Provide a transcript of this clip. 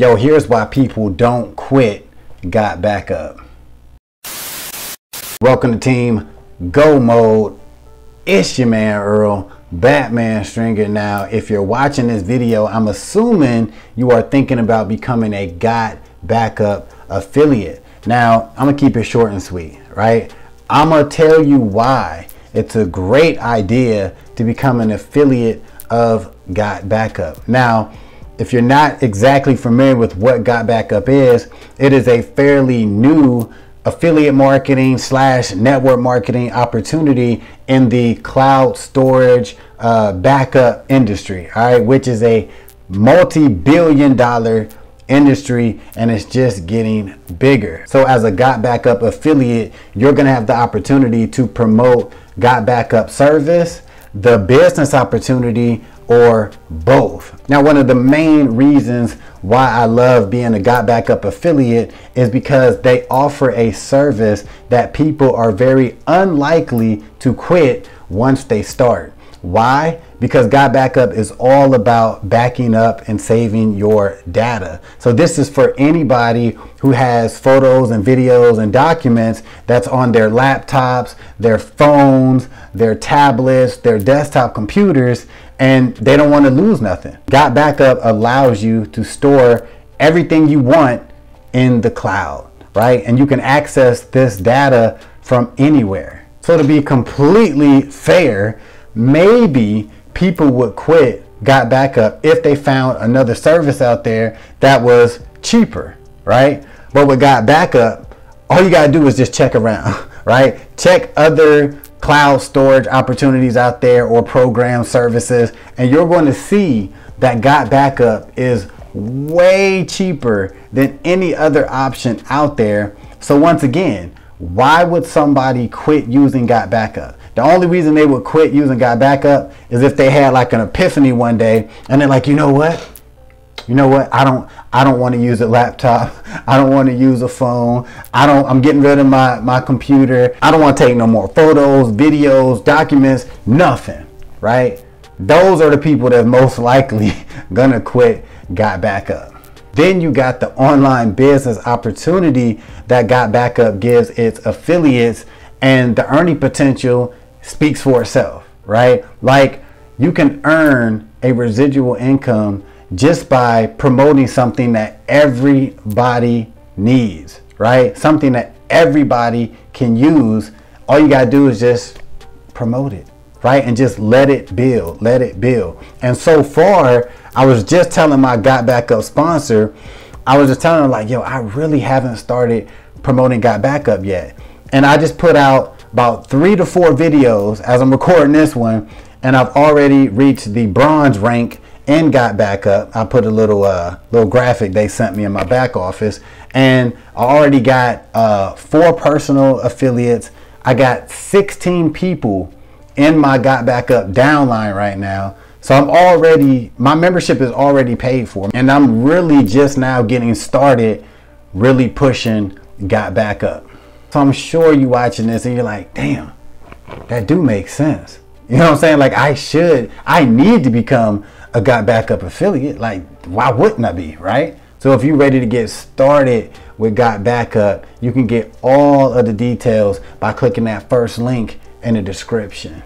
Yo, here's why people don't quit GotBackup. Welcome to Team Go Mode. It's your man Earl "Batman" Stringer. Now, if you're watching this video, I'm assuming you are thinking about becoming a GotBackup affiliate. Now, I'm gonna keep it short and sweet, right? I'm gonna tell you why it's a great idea to become an affiliate of GotBackup. Now, if you're not exactly familiar with what GotBackup is, it is a fairly new affiliate marketing / network marketing opportunity in the cloud storage backup industry, all right, which is a multi-billion-dollar industry, and it's just getting bigger. So as a GotBackup affiliate, you're gonna have the opportunity to promote GotBackup service, the business opportunity, or both. Now, one of the main reasons why I love being a GotBackup affiliate is because they offer a service that people are very unlikely to quit once they start. Why? Because GotBackup is all about backing up and saving your data. So this is for anybody who has photos and videos and documents that's on their laptops, their phones, their tablets, their desktop computers, and they don't want to lose nothing. GotBackup allows you to store everything you want in the cloud, right? And you can access this data from anywhere. So to be completely fair, maybe people would quit GotBackup if they found another service out there that was cheaper, right? But with GotBackup, all you gotta do is just check around, right? Check other cloud storage opportunities out there or program services, and you're going to see that GotBackup is way cheaper than any other option out there. So once again, why would somebody quit using GotBackup? The only reason they would quit using GotBackup is if they had like an epiphany one day and they're like, you know what? I don't want to use a laptop. I don't want to use a phone. I'm getting rid of my computer. I don't want to take no more photos, videos, documents, nothing, right? Those are the people that most likely gonna quit GotBackup. Then you got the online business opportunity that GotBackup gives its affiliates, and the earning potential speaks for itself, right? Like, you can earn a residual income just by promoting something that everybody needs, right? Something that everybody can use. All you gotta do is just promote it, right? And just let it build. And so far, I was just telling my GotBackup sponsor, I was just telling them like, yo, I really haven't started promoting GotBackup yet. And I just put out about 3 to 4 videos as I'm recording this one, and I've already reached the bronze rank in GotBackup. I put a little graphic they sent me in my back office, and I already got 4 personal affiliates. I got 16 people in my GotBackup downline right now. So my membership is already paid for, and I'm really just now getting started really pushing GotBackup. So I'm sure you watching this and you're like, damn, that do make sense. You know what I'm saying? Like, I need to become a GotBackup affiliate. Like, why wouldn't I be, right? So if you're ready to get started with GotBackup, you can get all of the details by clicking that first link in the description.